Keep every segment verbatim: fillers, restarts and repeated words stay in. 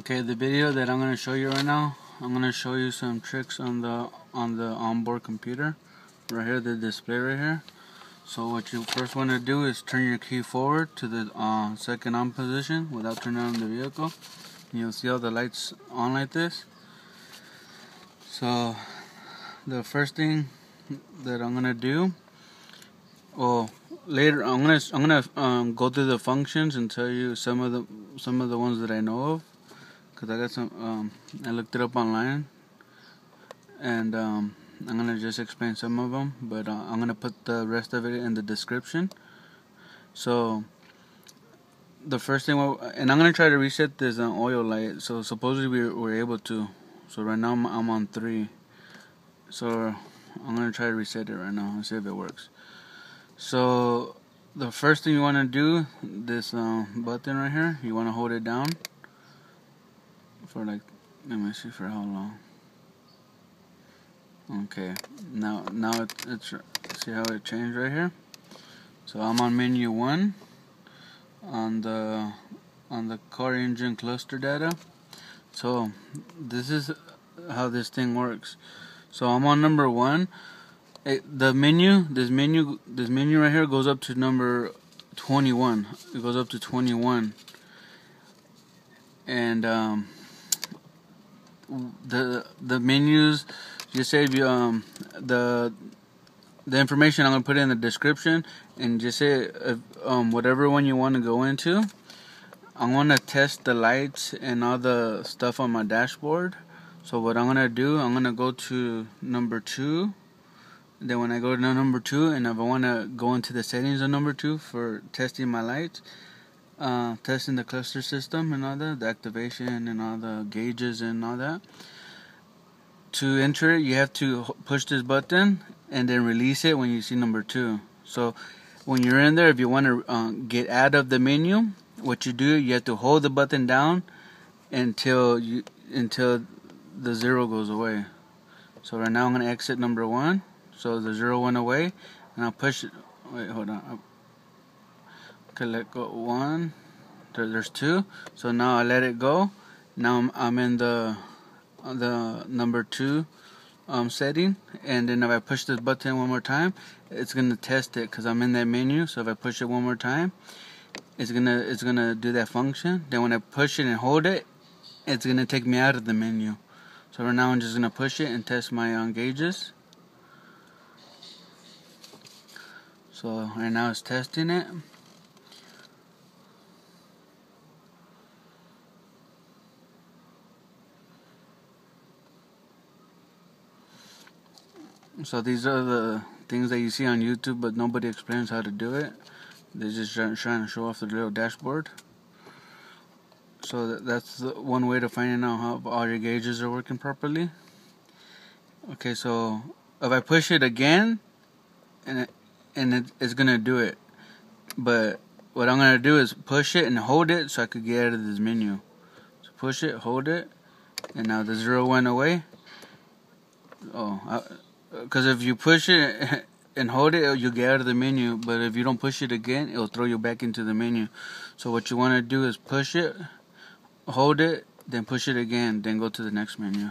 Okay, the video that I'm going to show you right now, I'm going to show you some tricks on the on the onboard computer. Right here, the display right here. So what you first want to do is turn your key forward to the uh, second on position without turning on the vehicle. And you'll see all the lights on like this. So the first thing that I'm going to do, well, later I'm going to I'm going to um, go through the functions and tell you some of the some of the ones that I know of. Because I got some, um, I looked it up online, and um, I'm gonna just explain some of them, but uh, I'm gonna put the rest of it in the description. So the first thing, and I'm gonna try to reset this on oil light. So supposedly we were able to. So right now I'm, I'm on three. So I'm gonna try to reset it right now and see if it works. So the first thing you wanna do, this uh, button right here, you wanna hold it down for like, let me see for how long. Okay, now now it, it's see how it changed right here. So I'm on menu one on the on the car engine cluster data. So this is how this thing works. So I'm on number one. It, the menu this menu this menu right here goes up to number twenty-one. It goes up to twenty-one, and um. the the menus just save you um the the information. I'm gonna put it in the description, and just say uh, um whatever one you want to go into. I'm gonna test the lights and all the stuff on my dashboard. So what I'm gonna do, I'm gonna go to number two. Then when I go to number two, and if I wanna go into the settings of number two for testing my lights, Uh, testing the cluster system and all that, the activation and all the gauges and all that. To enter it, you have to push this button and then release it when you see number two. So when you're in there, if you want to uh, get out of the menu, what you do, you have to hold the button down until you until the zero goes away. So right now I'm going to exit number one. So the zero went away, and I'll push it. Wait, hold on. I'll let go one. There's two. So now I let it go. Now I'm, I'm in the the number two um, setting, and then if I push this button one more time, it's gonna test it because I'm in that menu. So if I push it one more time, it's gonna it's gonna do that function. Then when I push it and hold it, it's gonna take me out of the menu. So right now I'm just gonna push it and test my um, gauges. So right now it's testing it. So these are the things that you see on YouTube, but nobody explains how to do it. They're just trying to show off the little dashboard. So that's the one way to find out how all your gauges are working properly. Okay, so if I push it again, and it, and it, it's gonna do it. But what I'm gonna do is push it and hold it so I could get out of this menu. So push it, hold it, and now the zero went away. Oh. I, Because if you push it and hold it, you'll get out of the menu. But if you don't push it again, it'll throw you back into the menu. So what you want to do is push it, hold it, then push it again, then go to the next menu.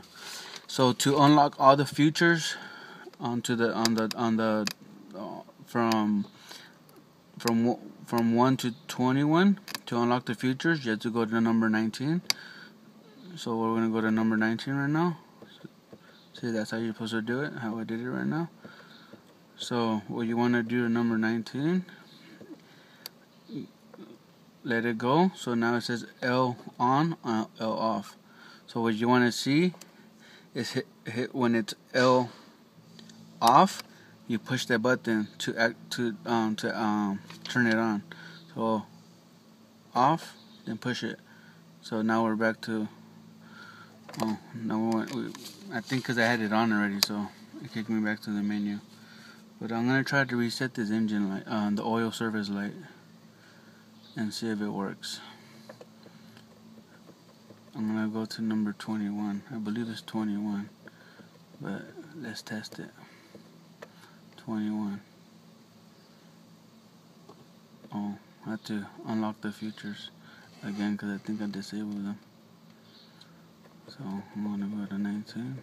So to unlock all the features onto the on the on the uh, from from from one to twenty-one, to unlock the features, you have to go to number nineteen. So we're gonna go to number nineteen right now. See, that's how you're supposed to do it, how I did it right now. So what you want to do to number nineteen, let it go. So now it says L on, L off. So what you want to see is hit, hit when it's L off, you push that button to act to um to um turn it on. So off, then push it. So now we're back to oh no we went, we, I think because I had it on already, so it kicked me back to the menu. But I'm going to try to reset this engine light, uh, the oil service light, and see if it works. I'm going to go to number twenty-one. I believe it's twenty-one, but let's test it. twenty-one. Oh, I have to unlock the features again because I think I disabled them. So one over the nineteen.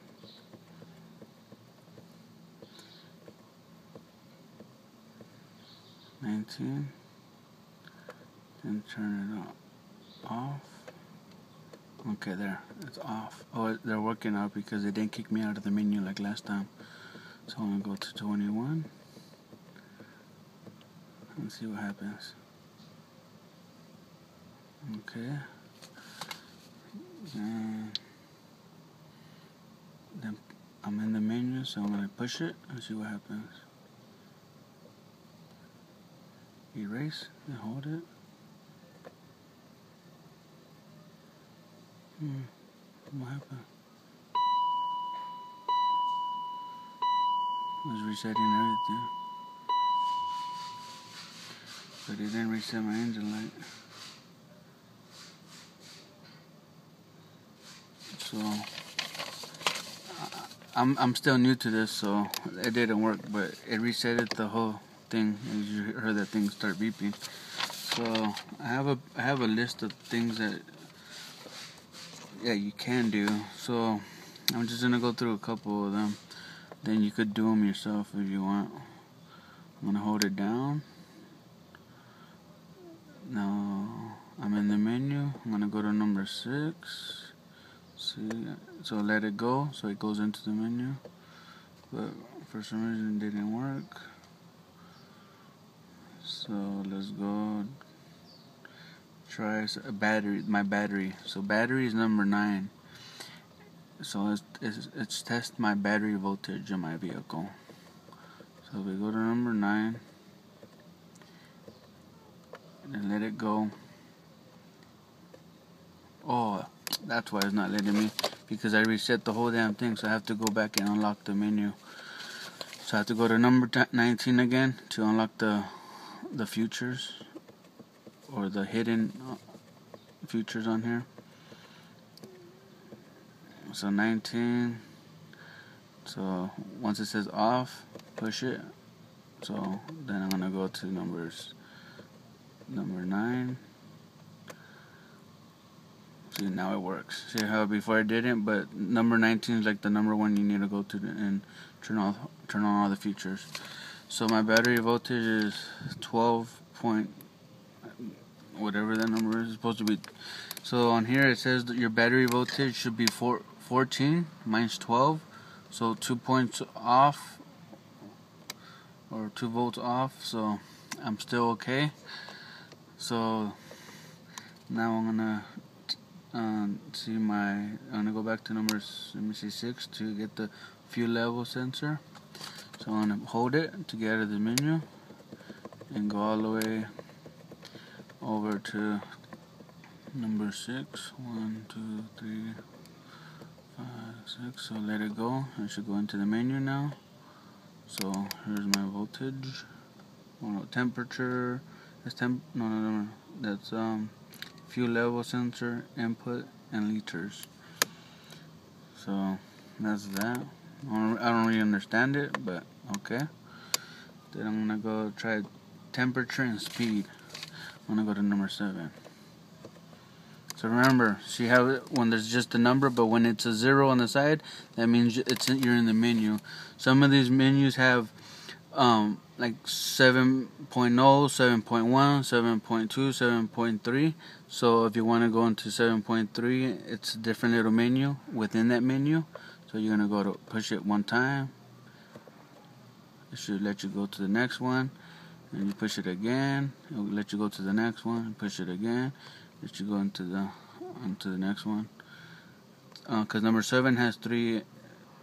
nineteen. Then turn it off. Okay, there, it's off. Oh, they're working out because they didn't kick me out of the menu like last time. So I'm gonna go to twenty-one and see what happens. Okay. And then I'm in the menu, so I'm gonna push it and see what happens. Erase and hold it. Hmm, what happened? It was resetting everything. But it didn't reset my engine light. So I'm I'm still new to this, so it didn't work, but it resetted the whole thing. You heard that thing start beeping. So I have a I have a list of things that yeah you can do. So I'm just gonna go through a couple of them. Then you could do them yourself if you want. I'm gonna hold it down. Now I'm in the menu. I'm gonna go to number six. See, so let it go, so it goes into the menu, but for some reason it didn't work. So let's go try a battery. My battery. So battery is number nine. So it's it's, it's test my battery voltage in my vehicle. So we go to number nine and let it go. Oh. That's why it's not letting me, because I reset the whole damn thing, so I have to go back and unlock the menu. So I have to go to number nineteen again to unlock the the futures, or the hidden futures on here. So nineteen, so once it says off, push it. So then I'm going to go to numbers number nine. See, now it works. See how before I didn't, but number nineteen is like the number one you need to go to and turn off, turn on all the features. So my battery voltage is twelve point whatever that number is supposed to be. So on here it says that your battery voltage should be four, fourteen, mine's twelve, so two points off or two volts off. So I'm still okay. So now I'm gonna. Um, see my. I'm gonna go back to numbers. Let me see six to get the fuel level sensor. So I'm gonna hold it to get out of the menu and go all the way over to number six. One, two, three, five, six. So let it go. I should go into the menu now. So here's my voltage. Oh no, temperature. That's temp. No, no, no, no. That's um. fuel level sensor, input, and liters. So that's that. I don't, I don't really understand it, but okay. Then I'm gonna go try temperature and speed. I'm gonna go to number seven. So remember, see how it, when there's just a number, but when it's a zero on the side, that means it's you're in the menu. Some of these menus have um, like seven point oh, seven point one, seven point two, seven point three. So if you want to go into seven point three, it's a different little menu within that menu. So you're going to go to push it one time. It should let you go to the next one. And you push it again. It will let you go to the next one. Push it again. Let you go into the, into the next one. Because uh, number seven has three,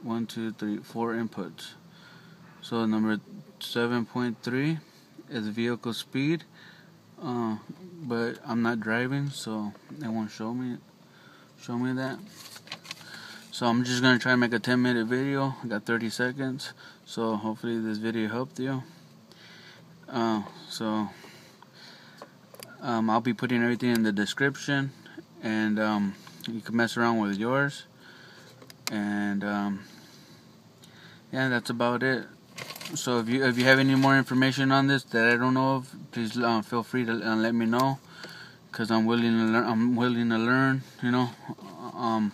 one, two, three, four inputs. So number seven point three is vehicle speed, uh, but I'm not driving, so it won't show me show me that. So I'm just gonna try and make a ten minute video. I got thirty seconds, so hopefully this video helped you. Uh, so um, I'll be putting everything in the description, and um, you can mess around with yours. And um, yeah, that's about it. So if you if you have any more information on this that I don't know of, please uh, feel free to uh, let me know, because I'm willing to learn. I'm willing to learn. You know, um,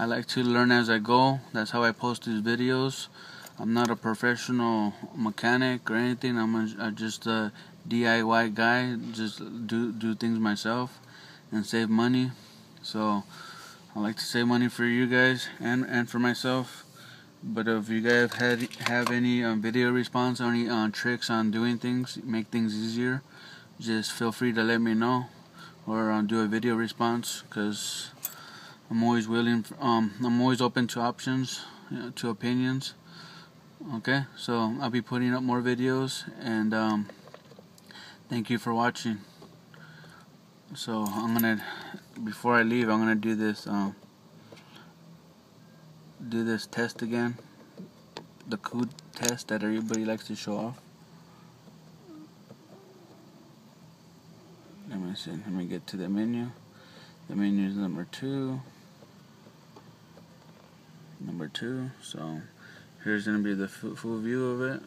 I like to learn as I go. That's how I post these videos. I'm not a professional mechanic or anything. I'm, a, I'm just a D I Y guy. Just do do things myself and save money. So I like to save money for you guys and and for myself. But if you guys had have any um, video response, or any um, tricks on doing things, make things easier, just feel free to let me know, or um, do a video response, because I'm always willing. Um, I'm always open to options, you know, to opinions. Okay, so I'll be putting up more videos, and um, thank you for watching. So I'm gonna, before I leave, I'm gonna do this um, do this test again, the coup test that everybody likes to show off. Let me see, let me get to the menu. The menu is number two, number two. So here's gonna be the full view of it.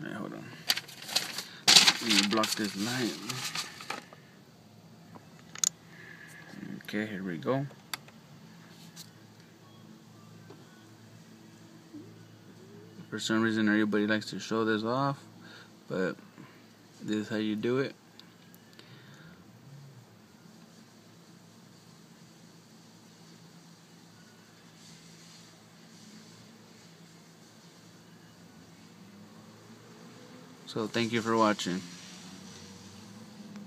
Alright, hold on. Let me block this light. Okay, here we go. For some reason, everybody likes to show this off, but this is how you do it. So thank you for watching.